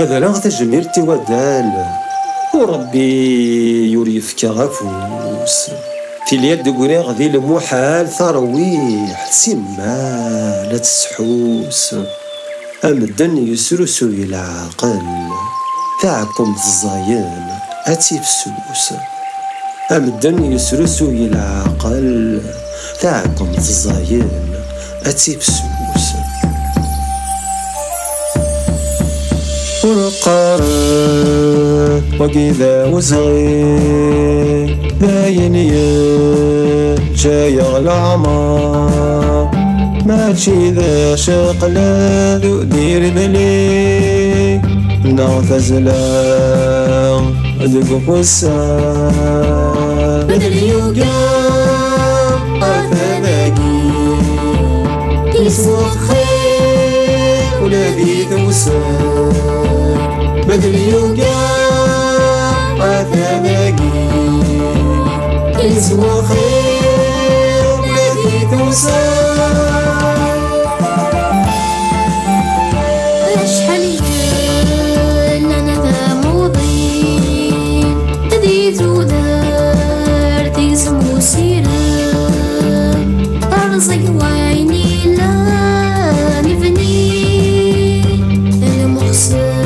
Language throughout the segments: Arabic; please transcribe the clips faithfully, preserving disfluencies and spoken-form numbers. هذا لا غدا جميل التوادال وربي يريفك غافوس في اليد قريغ ذي المحال ثرويح تسمى لا تسحوس أمدن يسرس العقل تاعكم الزين أتفسوس أمدن يسرس العقل تاعكم الزين أتفسوس والقرار وكذا وصغير باين جاي على العمر ماشي ذا شقلا دير بلي نغتزلا ذوق الساعة بدل يوقع أفلاكي تسوق خير ولا بيدوسا بدل يوقع عذابكي اسمه خير الذي توسع شحال يكون انا ذا مضي هذي تدار تيسمو سيرام ارزق وعيني لا نبني انا مخسر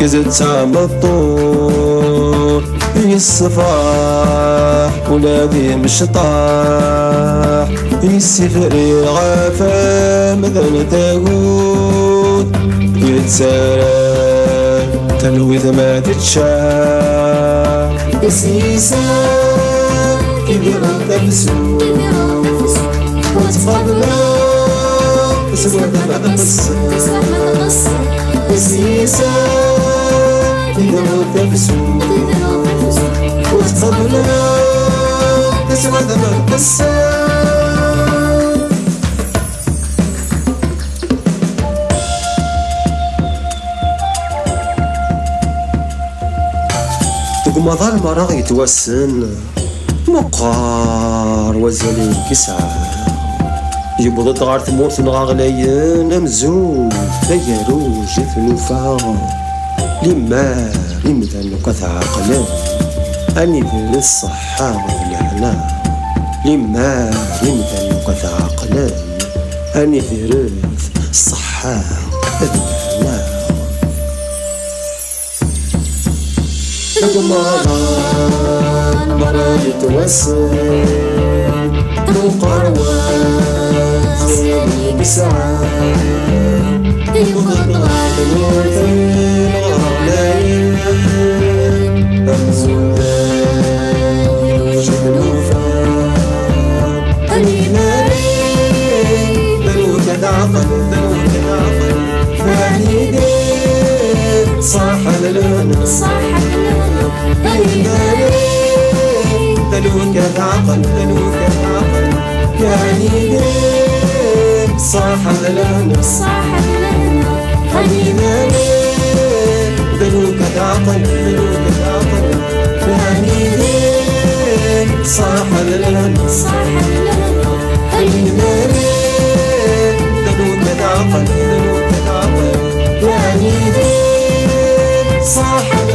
كزت عم الطور هي الصفاح ولادي مش طاح هي السفر الغافة مذن تاقود يتسارى تلويث ما تتشاح السيسا كبير التفسو وتفضلا تسوى تبع تبص السيسا تقدروا تنفسوا وتقبلوا تسوى دمع القصة تقوم ظهر المراغ يتوسن مقار وزن كسعة يبضت غار ثمور ثنغاغ لين أمزوج ليروج ثنوفا لما رمدا نكثع قلم أني ذل الصحة والعناء لما رمدا نكثع قلم أني ذل الصحة والعناء لقماران مرا يتوسل مقروات زيني بسعة المخطرات الموتين صاح حنين صاح الهنا صاح الهنا حنين مريم دنون من عقل دنون من عقل يا حنين صاح.